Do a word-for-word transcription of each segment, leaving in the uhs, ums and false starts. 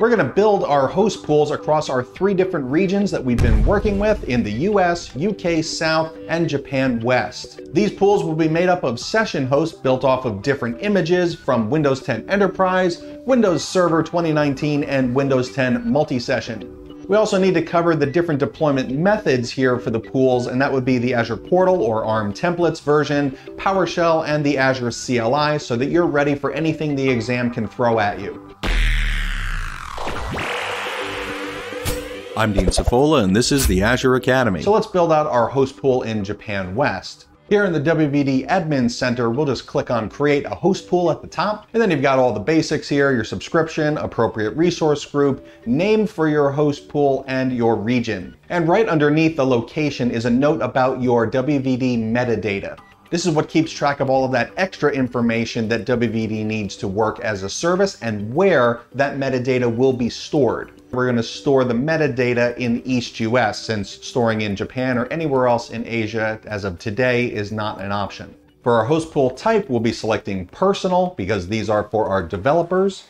We're going to build our host pools across our three different regions that we've been working with in the U S, U K South, and Japan West. These pools will be made up of session hosts built off of different images from Windows ten Enterprise, Windows Server twenty nineteen, and Windows ten Multi-session. We also need to cover the different deployment methods here for the pools, and that would be the Azure Portal or ARM Templates version, PowerShell, and the Azure C L I, so that you're ready for anything the exam can throw at you. I'm Dean Cifola, and this is the Azure Academy. So let's build out our host pool in Japan West. Here in the W V D Admin Center, we'll just click on Create a Host Pool at the top, and then you've got all the basics here, your subscription, appropriate resource group, name for your host pool, and your region. And right underneath the location is a note about your W V D metadata. This is what keeps track of all of that extra information that W V D needs to work as a service and where that metadata will be stored. We're going to store the metadata in East U S, since storing in Japan or anywhere else in Asia as of today is not an option. For our host pool type, we'll be selecting personal because these are for our developers.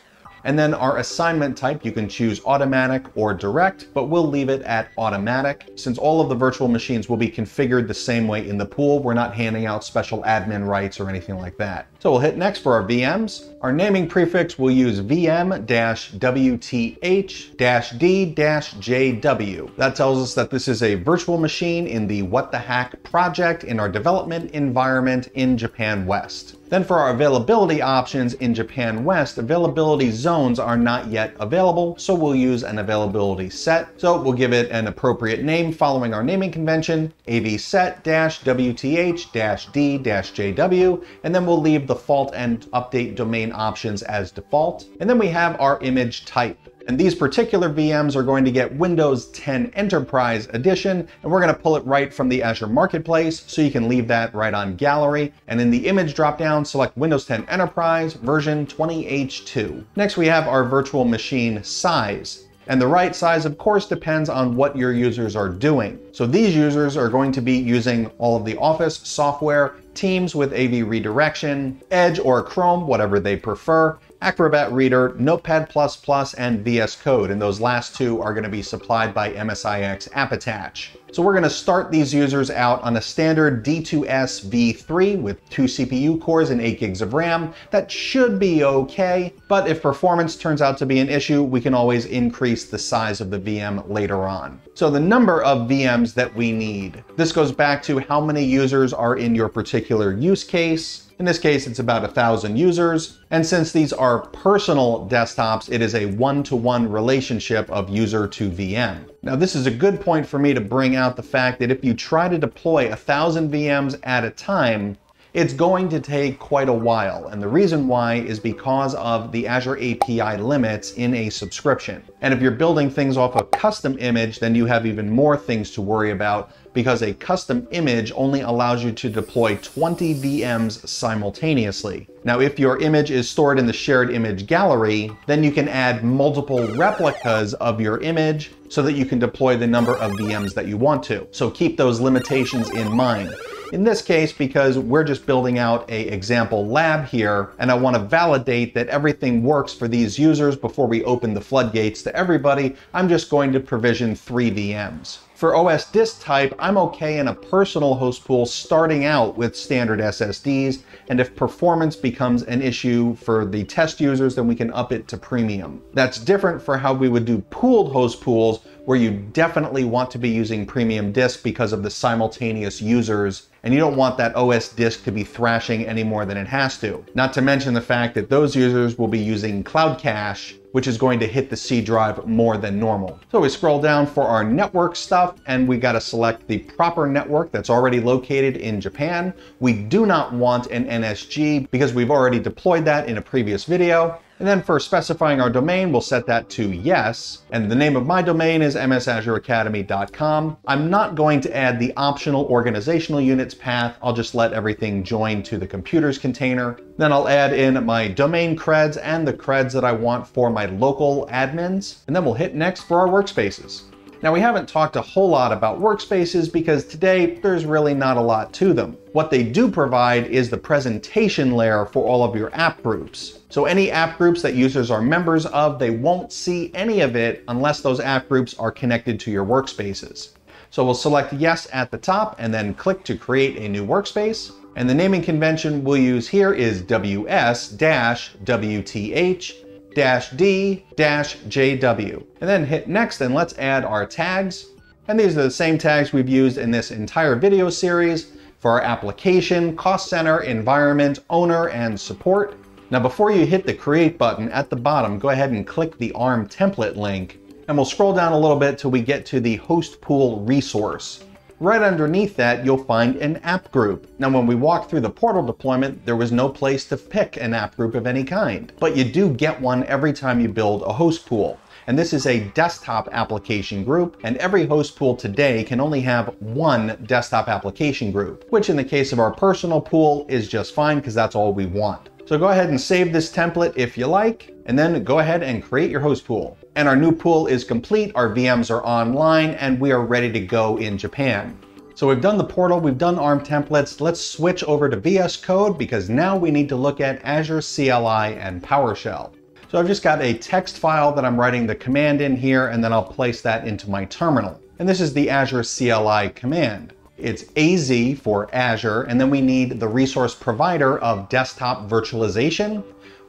And then our assignment type, you can choose automatic or direct, but we'll leave it at automatic. Since all of the virtual machines will be configured the same way in the pool, we're not handing out special admin rights or anything like that. So we'll hit next for our V Ms. Our naming prefix, we'll use V M W T H D J W. That tells us that this is a virtual machine in the What the Hack project in our development environment in Japan West. Then for our availability options in Japan West, availability zones are not yet available, so we'll use an availability set. So we'll give it an appropriate name following our naming convention, A V set W T H D J W, and then we'll leave the fault and update domain options as default. And then we have our image type. And these particular V Ms are going to get Windows ten Enterprise Edition, and we're going to pull it right from the Azure Marketplace, so you can leave that right on Gallery. And in the Image dropdown, select Windows ten Enterprise version twenty H two. Next, we have our virtual machine size. And the right size, of course, depends on what your users are doing. So these users are going to be using all of the Office software, Teams with A V redirection, Edge or Chrome, whatever they prefer, Acrobat Reader, Notepad plus plus, and V S Code, and those last two are going to be supplied by M S I X App Attach. So we're going to start these users out on a standard D two S V three with two C P U cores and eight gigs of RAM. That should be okay, but if performance turns out to be an issue, we can always increase the size of the V M later on. So the number of V Ms that we need. This goes back to how many users are in your particular use case. In this case, it's about one thousand users. And since these are personal desktops, it is a one-to-one relationship of user to V M. Now, this is a good point for me to bring out the fact that if you try to deploy one thousand V Ms at a time, it's going to take quite a while, and the reason why is because of the Azure A P I limits in a subscription. And if you're building things off a custom image, then you have even more things to worry about, because a custom image only allows you to deploy twenty V Ms simultaneously. Now, if your image is stored in the shared image gallery, then you can add multiple replicas of your image so that you can deploy the number of V Ms that you want to. So keep those limitations in mind. In this case, because we're just building out an example lab here, and I want to validate that everything works for these users before we open the floodgates to everybody, I'm just going to provision three V Ms. For O S disk type, I'm okay in a personal host pool starting out with standard S S Ds, and if performance becomes an issue for the test users, then we can up it to premium. That's different for how we would do pooled host pools, where you definitely want to be using premium disk because of the simultaneous users, and you don't want that O S disk to be thrashing any more than it has to. Not to mention the fact that those users will be using cloud cache, which is going to hit the C drive more than normal. So we scroll down for our network stuff, and we gotta select the proper network that's already located in Japan. We do not want an N S G because we've already deployed that in a previous video. And then for specifying our domain, we'll set that to yes. And the name of my domain is m s azure academy dot com. I'm not going to add the optional organizational units path. I'll just let everything join to the computer's container. Then I'll add in my domain creds and the creds that I want for my local admins. And then we'll hit next for our workspaces. Now, we haven't talked a whole lot about workspaces because today there's really not a lot to them. What they do provide is the presentation layer for all of your app groups. So any app groups that users are members of, they won't see any of it unless those app groups are connected to your workspaces. So we'll select yes at the top and then click to create a new workspace. And the naming convention we'll use here is W S dash W T H dash D dash J W. And then hit next and let's add our tags. And these are the same tags we've used in this entire video series for our application, cost center, environment, owner, and support. Now, before you hit the create button at the bottom, go ahead and click the A R M template link, and we'll scroll down a little bit till we get to the host pool resource. Right underneath that, you'll find an app group. Now, when we walked through the portal deployment, there was no place to pick an app group of any kind, but you do get one every time you build a host pool. And this is a desktop application group, and every host pool today can only have one desktop application group, which in the case of our personal pool is just fine because that's all we want. So go ahead and save this template if you like, and then go ahead and create your host pool. And our new pool is complete, our V Ms are online, and we are ready to go in Japan. So we've done the portal, we've done A R M templates, let's switch over to V S Code because now we need to look at Azure C L I and PowerShell. So I've just got a text file that I'm writing the command in here, and then I'll place that into my terminal. And this is the Azure C L I command. It's A Z for Azure, and then we need the resource provider of desktop virtualization.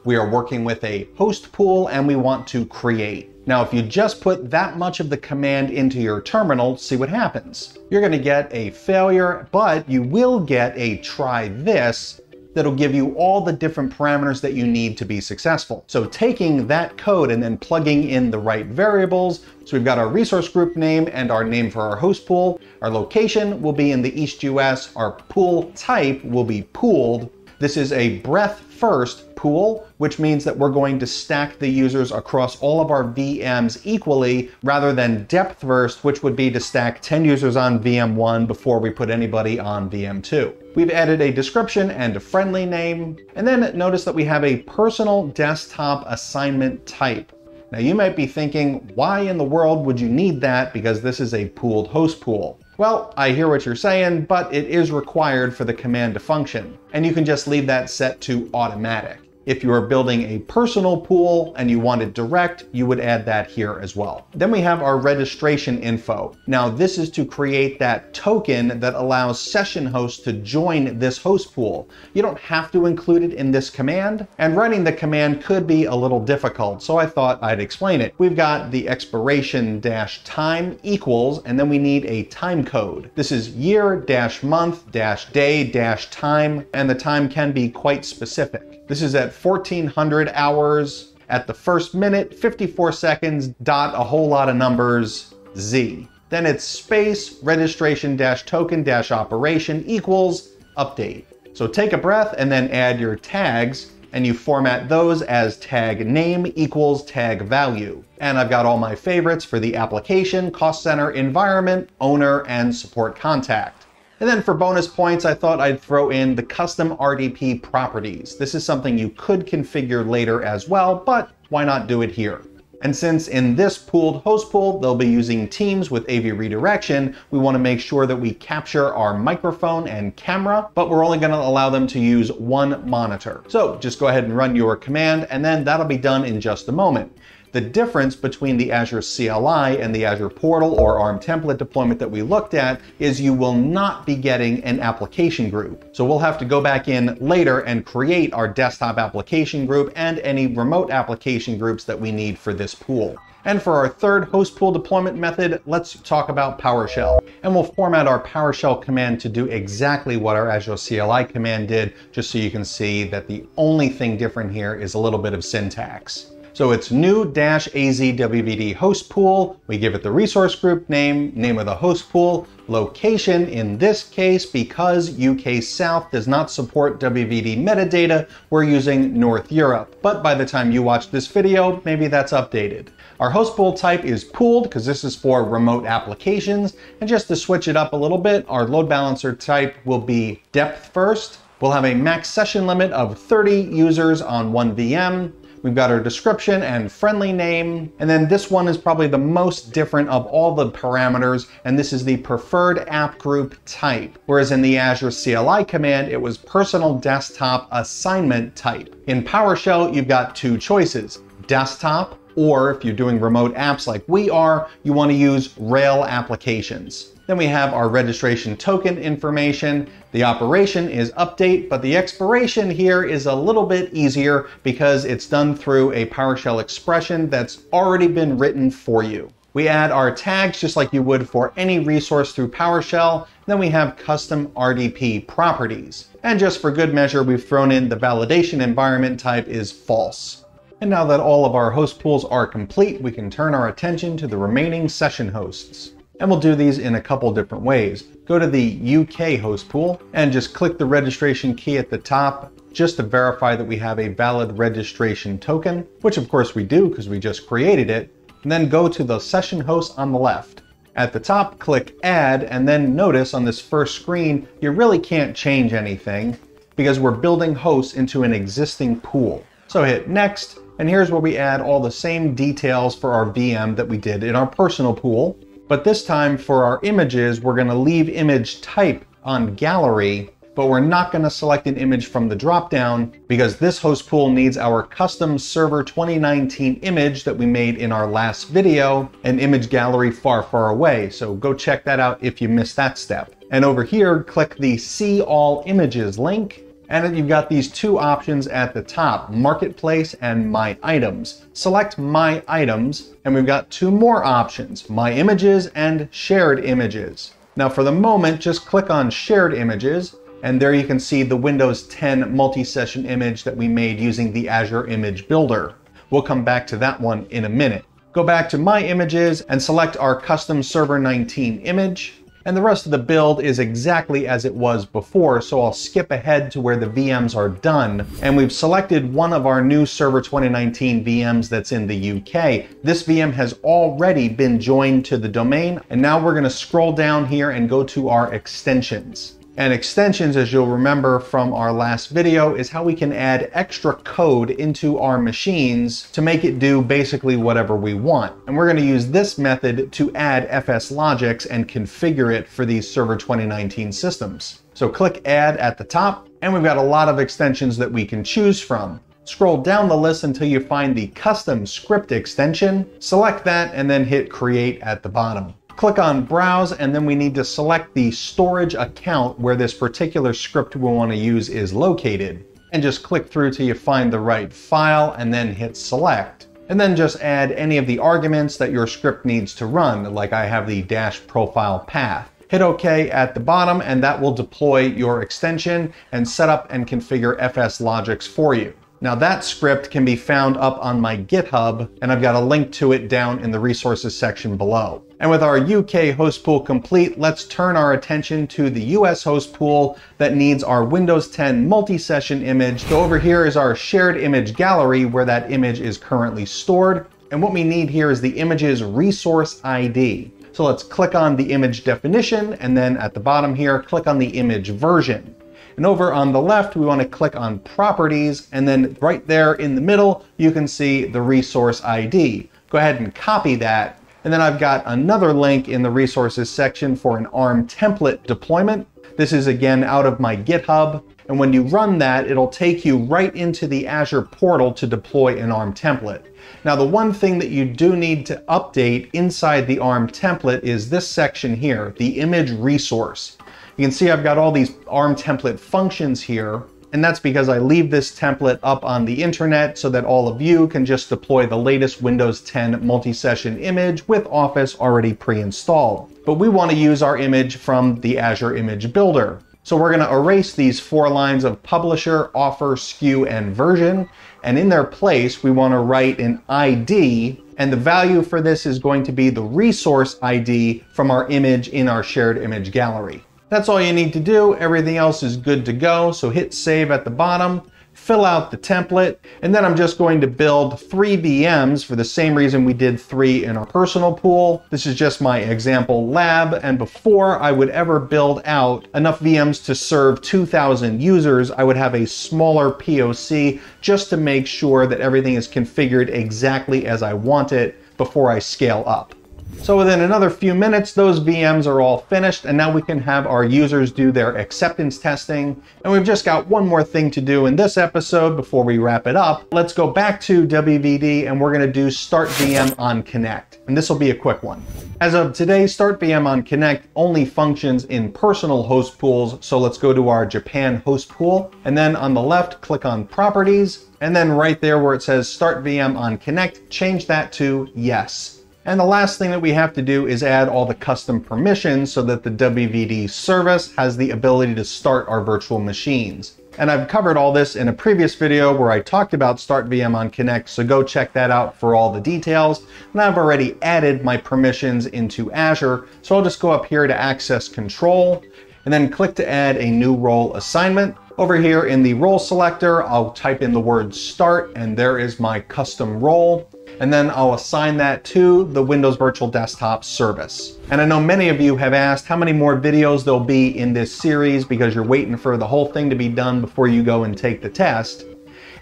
We are working with a host pool and we want to create. Now, if you just put that much of the command into your terminal, see what happens. You're going to get a failure, but you will get a try this that'll give you all the different parameters that you need to be successful. So taking that code and then plugging in the right variables. So we've got our resource group name and our name for our host pool. Our location will be in the East U S. Our pool type will be pooled. This is a breadth first pool, which means that we're going to stack the users across all of our V Ms equally rather than depth first, which would be to stack ten users on V M one before we put anybody on V M two. We've added a description and a friendly name. And then notice that we have a personal desktop assignment type. Now you might be thinking, why in the world would you need that? Because this is a pooled host pool. Well, I hear what you're saying, but it is required for the command to function. And you can just leave that set to automatic. If you are building a personal pool and you want it direct, you would add that here as well. Then we have our registration info. Now this is to create that token that allows session hosts to join this host pool. You don't have to include it in this command, and writing the command could be a little difficult, so I thought I'd explain it. We've got the expiration dash time equals, and then we need a time code. This is year dash month dash day dash time, and the time can be quite specific. This is at fourteen hundred hours at the first minute, fifty-four seconds, dot a whole lot of numbers, Z. Then it's space, registration dash token dash operation equals update. So take a breath and then add your tags, and you format those as tag name equals tag value. And I've got all my favorites for the application, cost center, environment, owner, and support contact. And then for bonus points, I thought I'd throw in the custom R D P properties. This is something you could configure later as well, but why not do it here? And since in this pooled host pool, they'll be using Teams with A V redirection, we want to make sure that we capture our microphone and camera, but we're only going to allow them to use one monitor. So just go ahead and run your command, and then that'll be done in just a moment. The difference between the Azure C L I and the Azure Portal or A R M template deployment that we looked at is you will not be getting an application group. So we'll have to go back in later and create our desktop application group and any remote application groups that we need for this pool. And for our third host pool deployment method, let's talk about PowerShell. And we'll format our PowerShell command to do exactly what our Azure C L I command did, just so you can see that the only thing different here is a little bit of syntax. So it's new dash A Z W V D host pool. We give it the resource group name, name of the host pool, location in this case, because U K South does not support W V D metadata, we're using North Europe. But by the time you watch this video, maybe that's updated. Our host pool type is pooled because this is for remote applications. And just to switch it up a little bit, our load balancer type will be depth first. We'll have a max session limit of thirty users on one V M. We've got our description and friendly name. And then this one is probably the most different of all the parameters, and this is the preferred app group type. Whereas in the Azure C L I command, it was personal desktop assignment type. In PowerShell, you've got two choices, desktop, or if you're doing remote apps like we are, you want to use Rail applications. Then we have our registration token information. The operation is update, but the expiration here is a little bit easier because it's done through a PowerShell expression that's already been written for you. We add our tags just like you would for any resource through PowerShell. Then we have custom R D P properties. And just for good measure, we've thrown in the validation environment type is false. And now that all of our host pools are complete, we can turn our attention to the remaining session hosts. And we'll do these in a couple different ways. Go to the U K host pool and just click the registration key at the top just to verify that we have a valid registration token, which of course we do because we just created it. And then go to the session host on the left. At the top, click add, and then notice on this first screen, you really can't change anything because we're building hosts into an existing pool. So hit next, and here's where we add all the same details for our V M that we did in our personal pool. But this time for our images, we're gonna leave image type on gallery, but we're not gonna select an image from the dropdown because this host pool needs our custom Server twenty nineteen image that we made in our last video, an image gallery far, far away. So go check that out if you missed that step. And over here, click the See All Images link. And then you've got these two options at the top, Marketplace and My Items. Select My Items, and we've got two more options, My Images and Shared Images. Now for the moment, just click on Shared Images, and there you can see the Windows ten Multi-session image that we made using the Azure Image Builder. We'll come back to that one in a minute. Go back to My Images and select our custom Server nineteen image. And the rest of the build is exactly as it was before, so I'll skip ahead to where the V Ms are done. And we've selected one of our new Server twenty nineteen V Ms that's in the U K. This V M has already been joined to the domain, and now we're gonna scroll down here and go to our extensions. And extensions, as you'll remember from our last video, is how we can add extra code into our machines to make it do basically whatever we want. And we're gonna use this method to add FSLogix and configure it for these Server twenty nineteen systems. So click Add at the top, and we've got a lot of extensions that we can choose from. Scroll down the list until you find the Custom Script extension, select that, and then hit Create at the bottom. Click on Browse, and then we need to select the storage account where this particular script we want to use is located. And just click through till you find the right file and then hit Select. And then just add any of the arguments that your script needs to run, like I have the dash profile path. Hit OK at the bottom, and that will deploy your extension and set up and configure FSLogix for you. Now that script can be found up on my GitHub, and I've got a link to it down in the resources section below. And with our U K host pool complete, let's turn our attention to the U S host pool that needs our Windows ten multi-session image. So over here is our shared image gallery where that image is currently stored. And what we need here is the image's resource I D. So let's click on the image definition, and then at the bottom here, click on the image version. And over on the left, we want to click on Properties, and then right there in the middle, you can see the resource I D. Go ahead and copy that. And then I've got another link in the resources section for an ARM template deployment. This is again out of my GitHub. And when you run that, it'll take you right into the Azure portal to deploy an ARM template. Now, the one thing that you do need to update inside the ARM template is this section here, the image resource. You can see I've got all these ARM template functions here, and that's because I leave this template up on the internet so that all of you can just deploy the latest Windows ten multi-session image with Office already pre-installed. But we want to use our image from the Azure Image Builder. So we're going to erase these four lines of publisher, offer, S K U, and version. And in their place, we want to write an I D, and the value for this is going to be the resource I D from our image in our shared image gallery. That's all you need to do. Everything else is good to go. So hit save at the bottom. fill out the template, and then I'm just going to build three V Ms for the same reason we did three in our personal pool. This is just my example lab, and before I would ever build out enough V Ms to serve two thousand users, I would have a smaller P O C just to make sure that everything is configured exactly as I want it before I scale up. So within another few minutes, those V Ms are all finished, and now we can have our users do their acceptance testing. And we've just got one more thing to do in this episode before we wrap it up. Let's go back to W V D, and we're gonna do Start V M on Connect. And this will be a quick one. As of today, Start V M on Connect only functions in personal host pools. So let's go to our Japan host pool, and then on the left, click on Properties, and then right there where it says Start V M on Connect, change that to Yes. And the last thing that we have to do is add all the custom permissions so that the W V D service has the ability to start our virtual machines. And I've covered all this in a previous video where I talked about Start V M on Connect, so go check that out for all the details. And I've already added my permissions into Azure, so I'll just go up here to Access Control, and then click to add a new role assignment. Over here in the role selector, I'll type in the word Start, and there is my custom role. And then I'll assign that to the Windows Virtual Desktop service. And I know many of you have asked how many more videos there'll be in this series because you're waiting for the whole thing to be done before you go and take the test.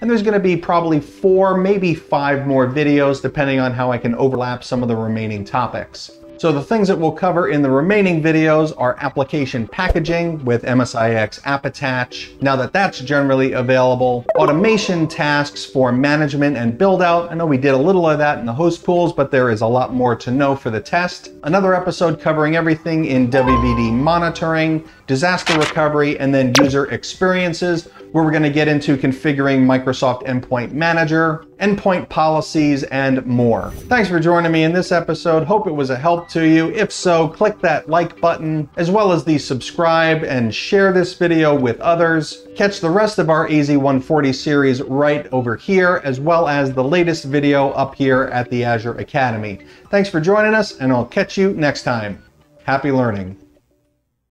And there's gonna be probably four, maybe five more videos, depending on how I can overlap some of the remaining topics. So the things that we'll cover in the remaining videos are application packaging with M S I X App Attach, now that that's generally available, automation tasks for management and build out. I know we did a little of that in the host pools, but there is a lot more to know for the test. Another episode covering everything in W V D monitoring, disaster recovery, and then user experiences, where we're gonna get into configuring Microsoft Endpoint Manager, endpoint policies, and more. Thanks for joining me in this episode. Hope it was a help to you. If so, click that like button, as well as the subscribe, and share this video with others. Catch the rest of our A Z one forty series right over here, as well as the latest video up here at the Azure Academy. Thanks for joining us, and I'll catch you next time. Happy learning.